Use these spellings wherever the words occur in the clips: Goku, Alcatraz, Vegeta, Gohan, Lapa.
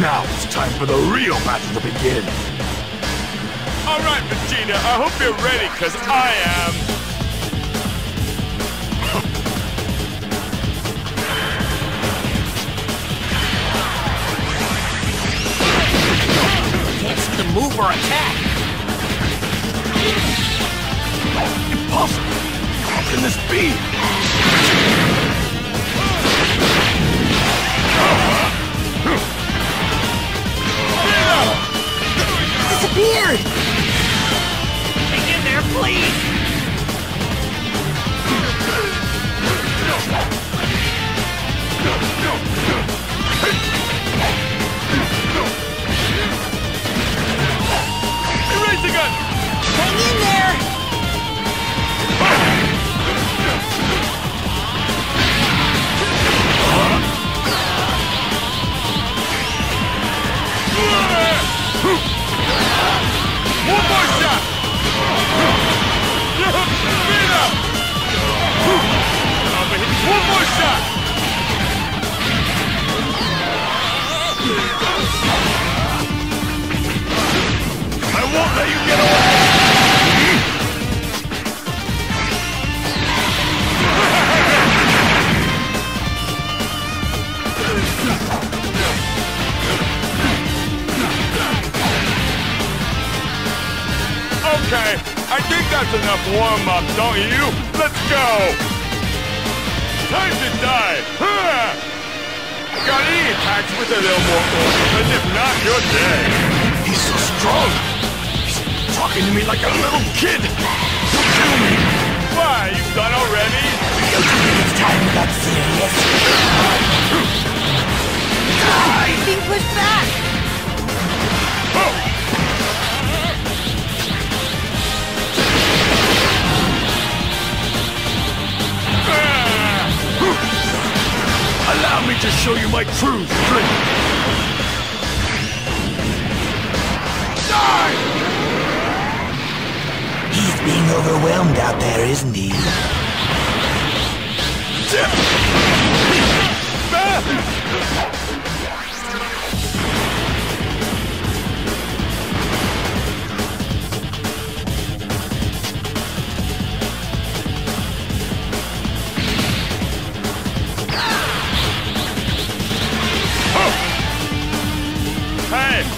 Now it's time for the real battle to begin. All right, Vegeta, I hope you're ready, because I am. Can't see the move or attack. Impossible. How can this be? Disappeared! Get in there, please! Erase the gun! Hang in there! One more shot! Speed up! One more shot! I won't let you get away! Okay, I think that's enough warm-up, don't you? Let's go! Time to die! Huh. Got any attacks with a little more force, because if not, you're dead! He's so strong! He's talking to me like a little kid! He'll kill me! Why, you've done already? You'll give me this time without serious! He's being pushed back! Oh! Allow me to show you my true strength! Die! He's being overwhelmed out there, isn't he?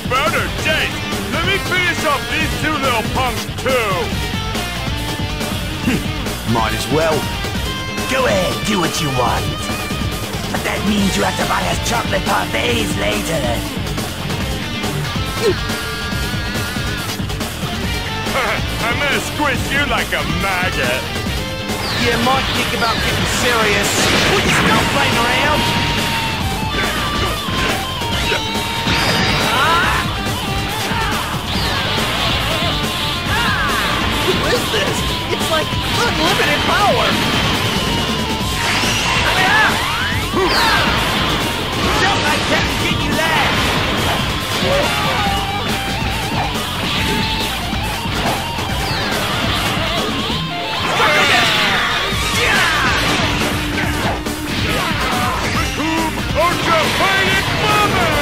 Murder, Jake! Let me finish off these two little punks, too! Might as well. Go ahead, do what you want. But that means you have to buy us chocolate parfaits later. I'm gonna squish you like a maggot. Yeah, might think about getting serious. Would you stop playing around? What is this? It's like unlimited power! Jump like that and get you there! Recoup Ultra Fighting Mother!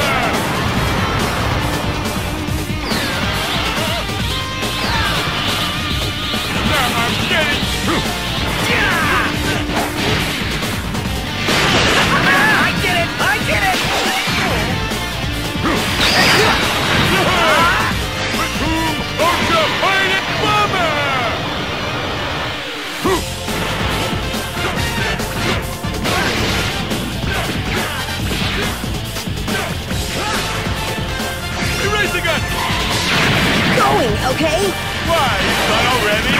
Going, okay? Why, you've done already?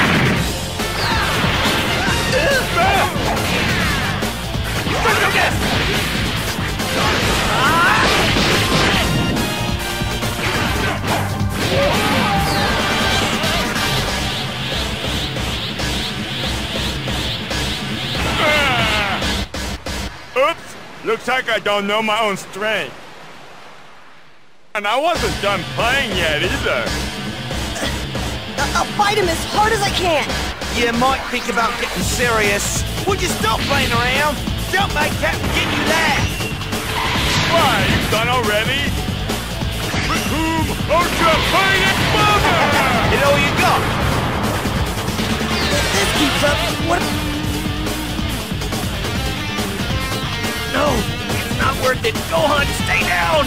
Oops, looks like I don't know my own strength. And I wasn't done playing yet, either. I'll fight him as hard as I can! You might think about getting serious. Would you stop playing around? Don't make Captain get you there! Why, you've done already? Boom Ultra Fire Exploder! Hello, you go! If this keeps up, what? No! It's not worth it! Gohan, stay down!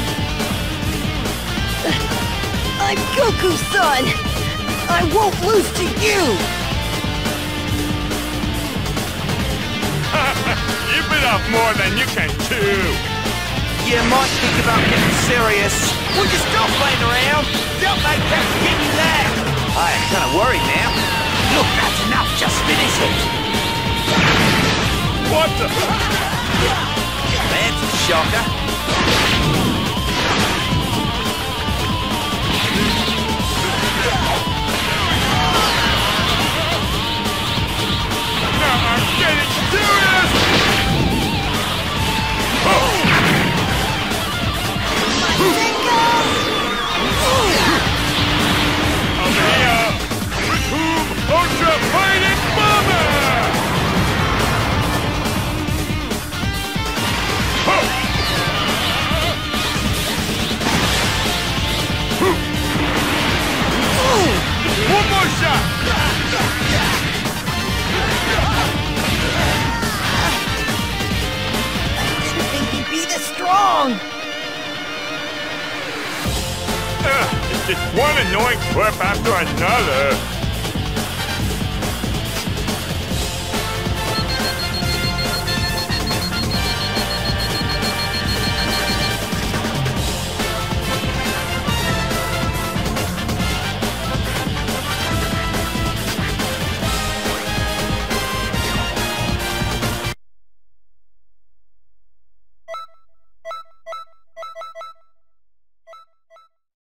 I'm Goku-san! I won't lose to you! You bit off more than you can chew! You might think about getting serious. Would you stop playing around? Don't make that give you that! I am kind of worried now. Look, that's enough. Just finish it. What the? That's a shocker. Now I'm getting serious! Oh! Ultra Fighting Bomber! One more shot! I didn't think he'd be this strong! It's just one annoying clip after another!